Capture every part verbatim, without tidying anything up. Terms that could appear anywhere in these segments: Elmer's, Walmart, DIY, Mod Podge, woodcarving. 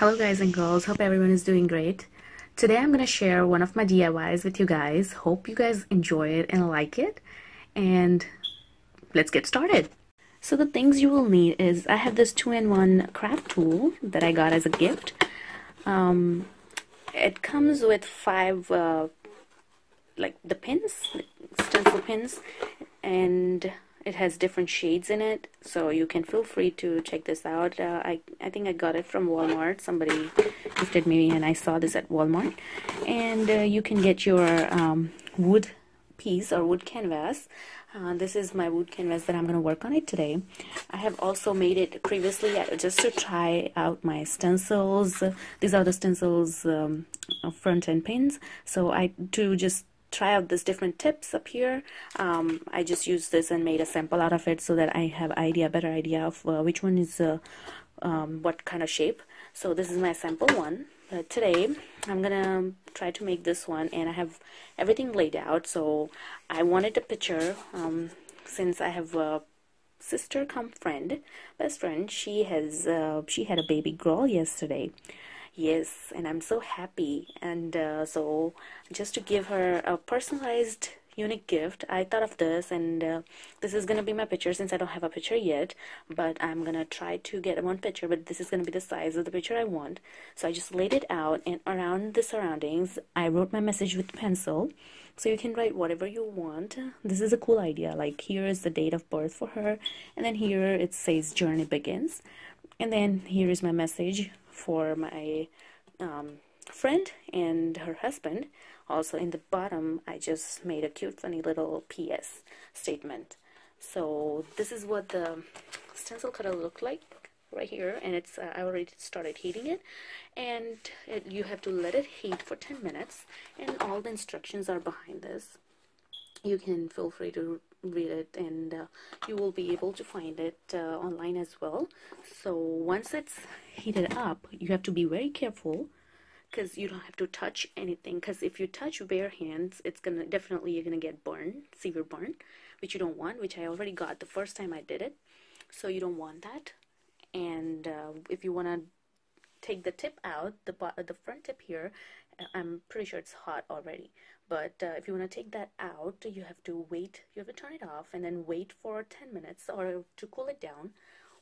Hello guys and girls, hope everyone is doing great. Today I'm going to share one of my D I Ys with you guys. Hope you guys enjoy it and like it, and let's get started. So the things you will need is, I have this two in one craft tool that I got as a gift. Um, it comes with five uh, like the pins, stencil pins, and it has different shades in it, so you can feel free to check this out. Uh, I, I think I got it from Walmart. Somebody gifted me and I saw this at Walmart. And uh, you can get your um, wood piece or wood canvas. Uh, this is my wood canvas that I'm going to work on it today. I have also made it previously just to try out my stencils. These are the stencils um, front end pins. So I do just try out these different tips up here. um, I just used this and made a sample out of it so that I have idea better idea of uh, which one is uh, um, what kind of shape. So this is my sample one. Uh, today I'm gonna try to make this one, and I have everything laid out, so I wanted a picture. Um, since I have a sister come friend best friend, she has uh, she had a baby girl yesterday. Yes, and I'm so happy, and uh, so just to give her a personalized unique gift, I thought of this, and uh, this is gonna be my picture. Since I don't have a picture yet, but I'm gonna try to get one picture, but this is gonna be the size of the picture I want. So I just laid it out, and around the surroundings I wrote my message with pencil, so you can write whatever you want. This is a cool idea. Like, here is the date of birth for her, and then here it says journey begins, and then here is my message for my um, friend and her husband. Also in the bottom I just made a cute funny little P S statement. So this is what the stencil cutter looked like right here, and it's uh, I already started heating it, and it, you have to let it heat for ten minutes, and all the instructions are behind this. You can feel free to read it, and uh, you will be able to find it uh, online as well. So once it's heated up, you have to be very careful, because you don't have to touch anything, because if you touch bare hands, it's gonna definitely you're gonna get burned, severe burn, which you don't want, which I already got the first time I did it, so you don't want that. And uh, if you want to take the tip out, the, the front tip here, I'm pretty sure it's hot already, but uh, if you want to take that out, you have to wait, you have to turn it off and then wait for ten minutes or to cool it down.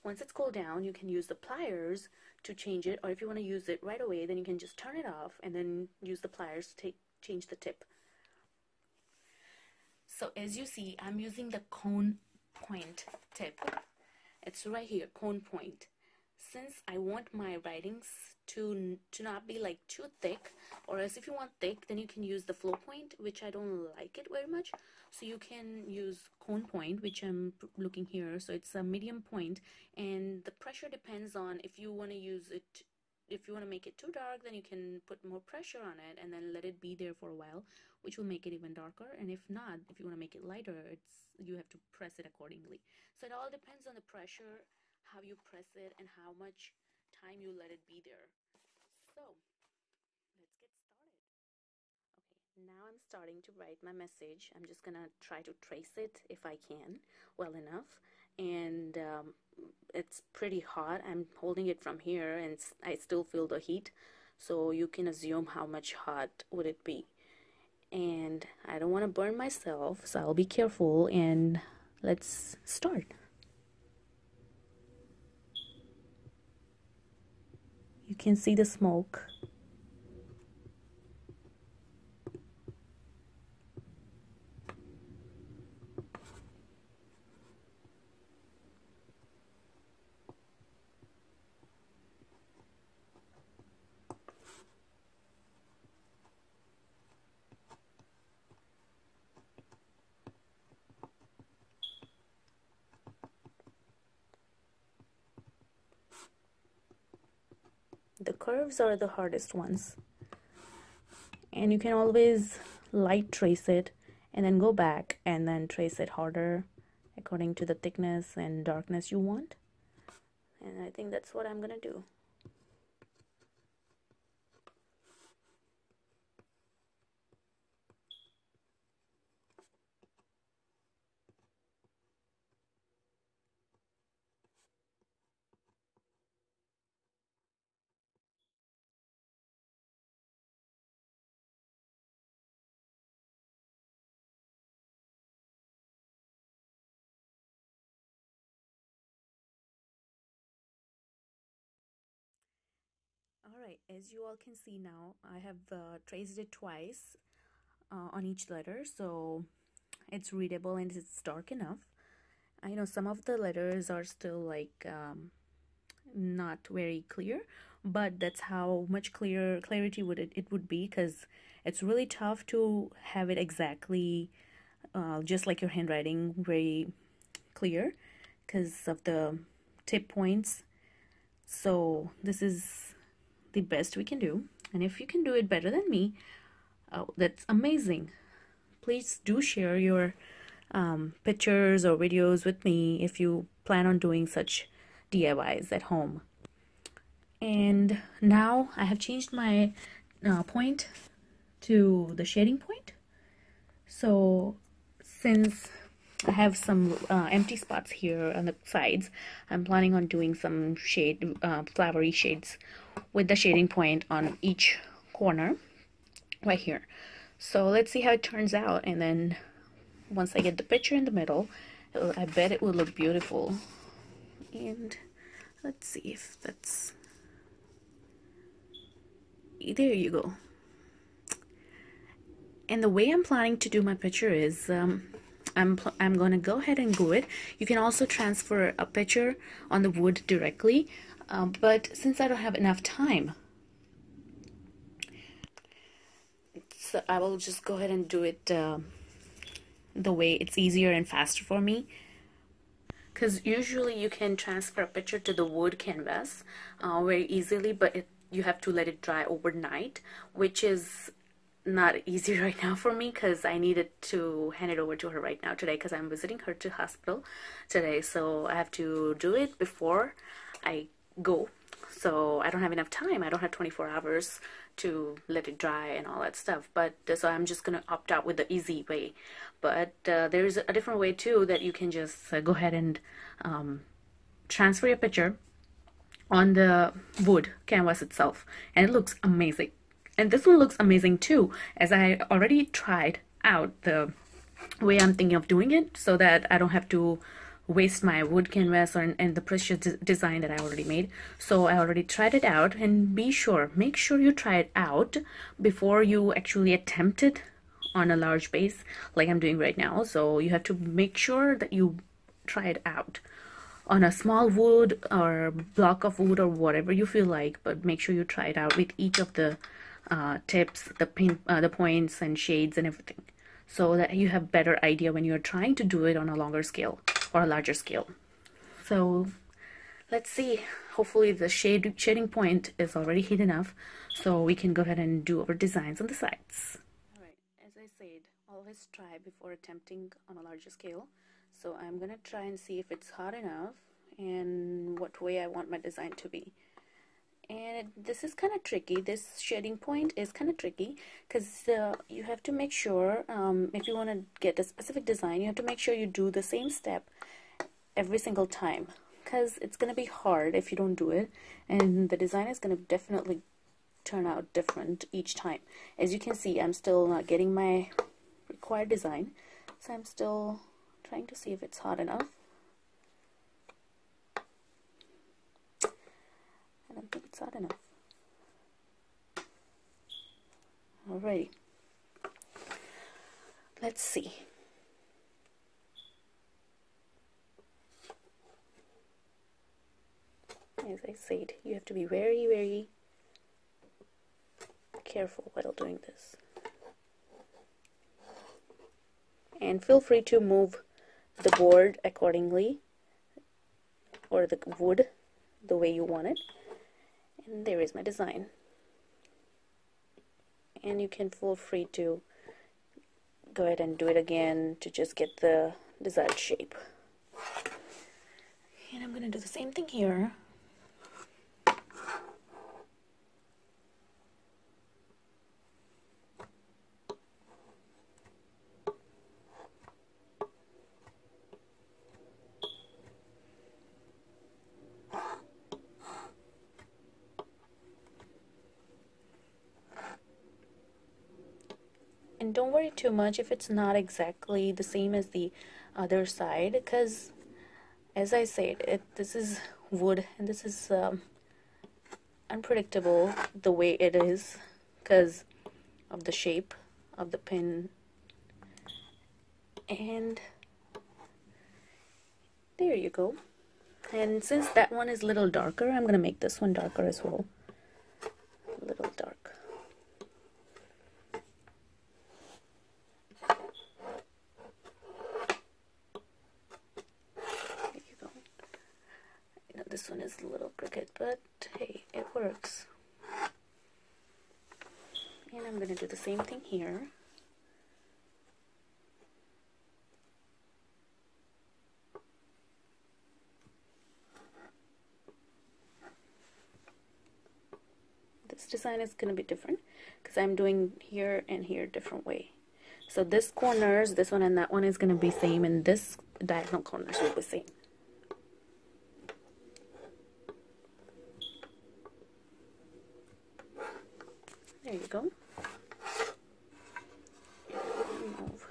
Once it's cooled down, you can use the pliers to change it, or if you want to use it right away, then you can just turn it off and then use the pliers to take change the tip. So as you see, I'm using the cone point tip. It's right here, cone point. Since I want my writings to to not be like too thick, or else if you want thick, then you can use the flow point, which I don't like it very much, so you can use cone point, which I'm looking here. So it's a medium point, and the pressure depends on if you want to use it. If you want to make it too dark, then you can put more pressure on it and then let it be there for a while, which will make it even darker. And if not, if you want to make it lighter, it's you have to press it accordingly. So it all depends on the pressure, how you press it, and how much time you let it be there. So let's get started. Okay, now I'm starting to write my message. I'm just gonna try to trace it if I can well enough, and um, it's pretty hot. I'm holding it from here and I still feel the heat, so you can assume how much hot would it be. And I don't want to burn myself, so I'll be careful, and let's start. You can see the smoke. The curves are the hardest ones, and you can always light trace it and then go back and then trace it harder according to the thickness and darkness you want, and I think that's what I'm gonna do. right, as you all can see now, I have uh, traced it twice uh, on each letter, so it's readable and it's dark enough. I know some of the letters are still like um, not very clear, but that's how much clearer clarity would it, it would be, because it's really tough to have it exactly uh, just like your handwriting very clear because of the tip points. So this is the best we can do, and if you can do it better than me, oh, that's amazing. Please do share your um, pictures or videos with me if you plan on doing such D I Ys at home. And now I have changed my uh, point to the shading point. So since I have some uh, empty spots here on the sides, I'm planning on doing some shade, uh, flowery shades with the shading point on each corner right here. So let's see how it turns out, and then once I get the picture in the middle, it'll, I bet it will look beautiful. And let's see if that's, there you go. And the way I'm planning to do my picture is um, I'm, I'm gonna go ahead and glue it. You can also transfer a picture on the wood directly, um, but since I don't have enough time, so I will just go ahead and do it uh, the way it's easier and faster for me, because usually you can transfer a picture to the wood canvas uh, very easily, but it, you have to let it dry overnight, which is not easy right now for me because I needed to hand it over to her right now today, because I'm visiting her to hospital today, so I have to do it before I go. So I don't have enough time, I don't have twenty-four hours to let it dry and all that stuff, but so I'm just gonna opt out with the easy way. But uh, there's a different way too, that you can just uh, go ahead and um, transfer your picture on the wood canvas itself, and it looks amazing. And this one looks amazing too, as I already tried out the way I'm thinking of doing it, so that I don't have to waste my wood canvas or, and the precious design that I already made. So I already tried it out, and be sure, make sure you try it out before you actually attempt it on a large base like I'm doing right now. So you have to make sure that you try it out on a small wood or block of wood or whatever you feel like, but make sure you try it out with each of the uh, tips, the pin, uh, the points and shades and everything, so that you have better idea when you're trying to do it on a longer scale or a larger scale. So let's see, hopefully the shade shading point is already hidden enough, so we can go ahead and do our designs on the sides. All right, as I said, always try before attempting on a larger scale, so I'm gonna try and see if it's hot enough and what way I want my design to be. And this is kind of tricky, this shading point is kind of tricky, because uh, you have to make sure, um, if you want to get a specific design, you have to make sure you do the same step every single time, because it's going to be hard if you don't do it, and the design is going to definitely turn out different each time. As you can see, I'm still not getting my required design, so I'm still trying to see if it's hot enough. I don't think it's hot enough. Alrighty. Let's see. As I said, you have to be very, very careful while doing this. And feel free to move the board accordingly, or the wood, the way you want it. And there is my design, and you can feel free to go ahead and do it again to just get the desired shape. And I'm gonna do the same thing here. And don't worry too much if it's not exactly the same as the other side, because as I said, it, this is wood and this is um, unpredictable the way it is because of the shape of the pin. And there you go. And since that one is a little darker, I'm gonna make this one darker as well. A little dark. There you go. I know this one is a little crooked, but hey, it works. And I'm gonna do the same thing here. This design is going to be different because I'm doing here and here different way. So this corners, this one and that one is going to be same, and this diagonal corners will be same. There you go. Move.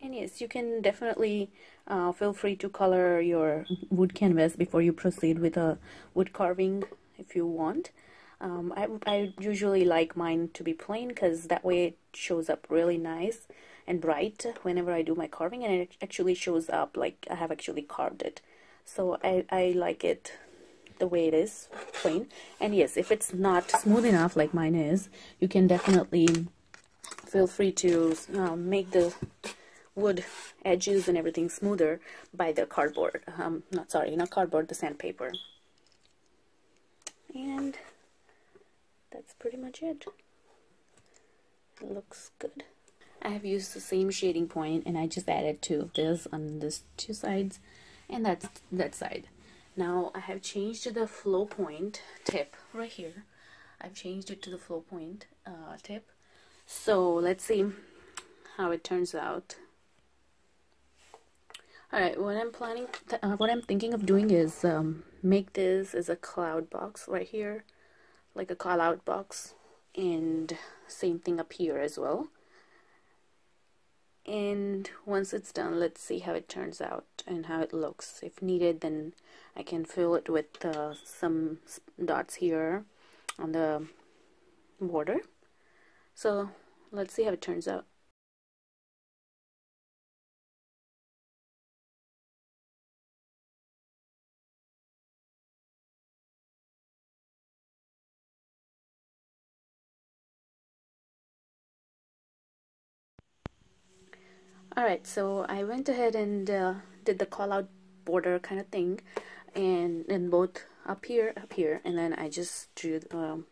And yes, you can definitely uh, feel free to color your wood canvas before you proceed with a wood carving if you want. Um, I, I usually like mine to be plain because that way it shows up really nice and bright whenever I do my carving, and it actually shows up like I have actually carved it. So I, I like it the way it is, plain. And yes, if it's not smooth enough like mine is, you can definitely feel free to uh, make the wood edges and everything smoother by the cardboard, um, not sorry, not cardboard, the sandpaper. And that's pretty much it. It looks good. I have used the same shading point and I just added two of this on these two sides and that's that side. Now I have changed the flow point tip right here. I've changed it to the flow point uh, tip. So let's see how it turns out. All right, what I'm planning, uh, what I'm thinking of doing is um, make this as a cloud box right here, like a call out box, and same thing up here as well. And once it's done, let's see how it turns out and how it looks. If needed, then I can fill it with uh, some dots here on the border. So let's see how it turns out. Alright, so I went ahead and uh, did the call out border kind of thing, and then both up here, up here, and then I just drew the um,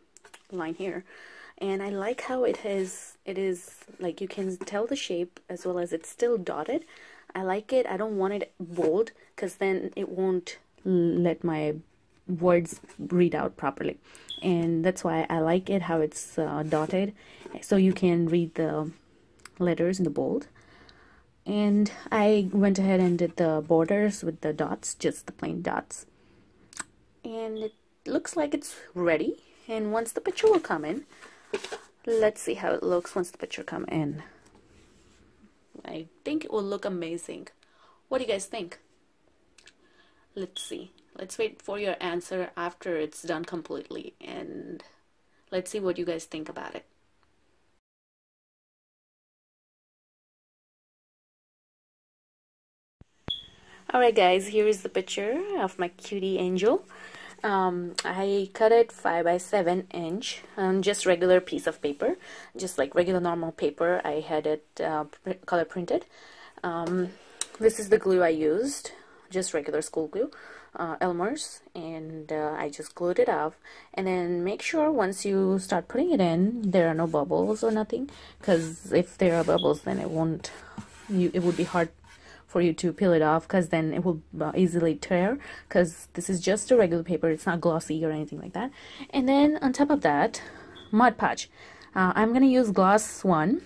line here. And I like how it has, it is, like you can tell the shape as well as it's still dotted. I like it. I don't want it bold because then it won't let my words read out properly. And that's why I like it how it's uh, dotted, so you can read the letters in the bold. And I went ahead and did the borders with the dots, just the plain dots. And it looks like it's ready. And once the picture will come in, let's see how it looks once the picture come in. I think it will look amazing. What do you guys think? Let's see. Let's wait for your answer after it's done completely. And let's see what you guys think about it. Alright guys, here is the picture of my cutie angel. Um, I cut it five by seven inch on just regular piece of paper, just like regular normal paper. I had it uh, print, color printed. Um, this is the glue I used, just regular school glue, uh, Elmer's, and uh, I just glued it off. And then make sure once you start putting it in, there are no bubbles or nothing, because if there are bubbles then it won't, you, it would be hard for you to peel it off, because then it will easily tear, because this is just a regular paper, it's not glossy or anything like that. And then on top of that, Mod Podge. Uh, I'm going to use gloss one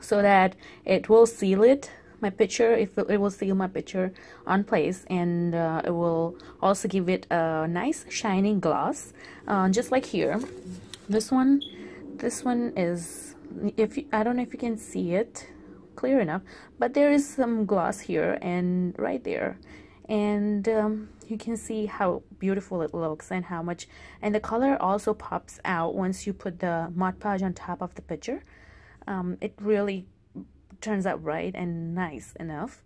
so that it will seal it, my picture, if it, it will seal my picture on place, and uh, it will also give it a nice shining gloss, uh, just like here. This one, this one is, if you, I don't know if you can see it clear enough, but there is some gloss here and right there, and um, you can see how beautiful it looks and how much, and the color also pops out once you put the Mod Podge on top of the picture. Um, it really turns out bright and nice enough,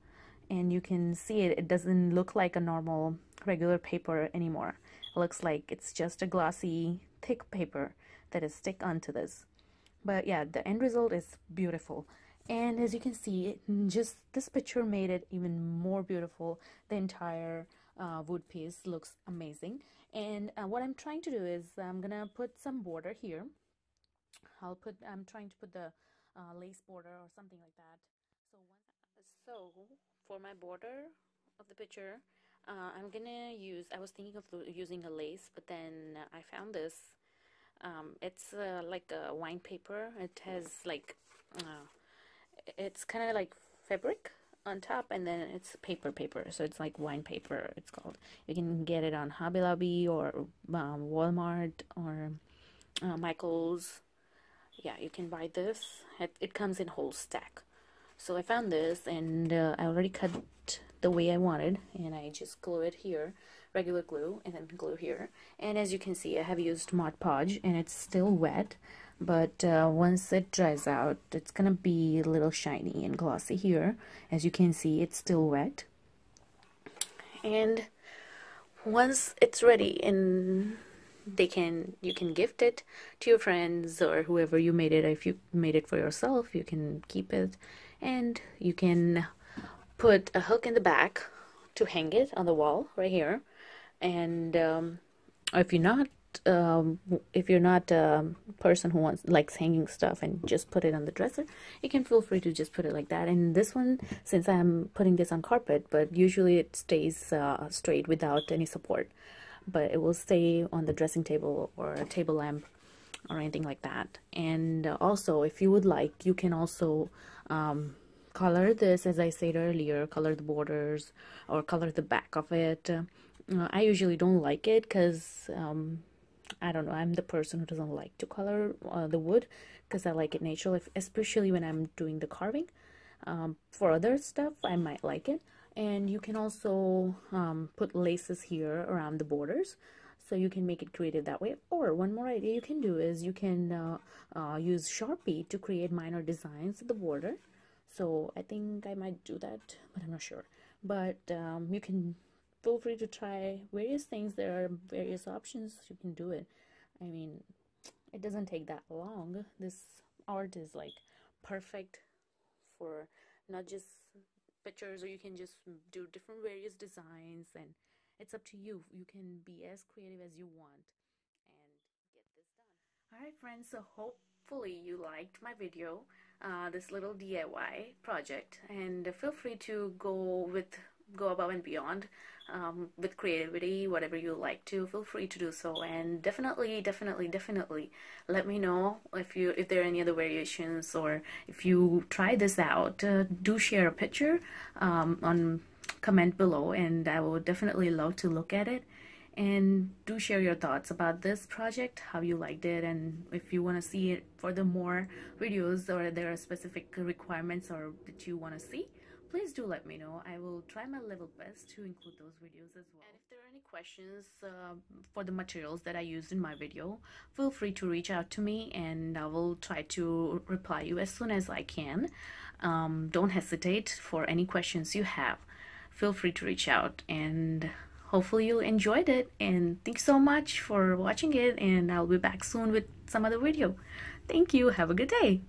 and you can see it, it doesn't look like a normal regular paper anymore. It looks like it's just a glossy thick paper that is stick onto this. But yeah, the end result is beautiful, and as you can see, just this picture made it even more beautiful. The entire uh, wood piece looks amazing, and uh, what I'm trying to do is I'm gonna put some border here. I'll put I'm trying to put the uh, lace border or something like that. So so for my border of the picture, uh, I'm gonna use, I was thinking of using a lace, but then I found this. Um, it's uh, like a wine paper. It has like uh, it's kind of like fabric on top, and then it's paper paper, so it's like wine paper, it's called. You can get it on Hobby Lobby or um, Walmart or uh, Michael's. Yeah, you can buy this. It, it comes in whole stack. So I found this, and uh, I already cut the way I wanted, and I just glue it here, regular glue, and then glue here. And as you can see, I have used Mod Podge, and it's still wet, but uh, once it dries out, it's gonna be a little shiny and glossy here. As you can see, it's still wet, and once it's ready, and they can you can gift it to your friends or whoever you made it. If you made it for yourself, you can keep it, and you can put a hook in the back to hang it on the wall right here. And um, if you're not um, if you're not a person who wants likes hanging stuff and just put it on the dresser, you can feel free to just put it like that. And this one, since I'm putting this on carpet, but usually it stays uh, straight without any support, but it will stay on the dressing table or a table lamp or anything like that. And also, if you would like, you can also um, color this, as I said earlier, color the borders or color the back of it. Uh, I usually don't like it because um, I don't know, I'm the person who doesn't like to color uh, the wood, because I like it natural, if, especially when I'm doing the carving. Um, for other stuff, I might like it. And you can also um, put laces here around the borders, so you can make it creative that way. Or one more idea you can do is you can uh, uh, use Sharpie to create minor designs at the border. So I think I might do that, but I'm not sure. But um, you can feel free to try various things. There are various options you can do it. I mean, it doesn't take that long. This art is like perfect for not just pictures, or you can just do different various designs, and it's up to you. You can be as creative as you want and get this done. All right, friends, so hopefully you liked my video, uh, this little D I Y project, and feel free to go with go above and beyond um, with creativity, whatever you like to. Feel free to do so, and definitely definitely definitely let me know if you if there are any other variations, or if you try this out. Uh, do share a picture um, on comment below, and I will definitely love to look at it. And do share your thoughts about this project, how you liked it, and if you want to see it for the more videos, or there are specific requirements or that you want to see, please do let me know. I will try my level best to include those videos as well. And if there are any questions uh, for the materials that I used in my video, feel free to reach out to me, and I will try to reply you as soon as I can. Um, don't hesitate for any questions you have. Feel free to reach out, and hopefully you enjoyed it. And thanks so much for watching it, and I'll be back soon with some other video. Thank you. Have a good day.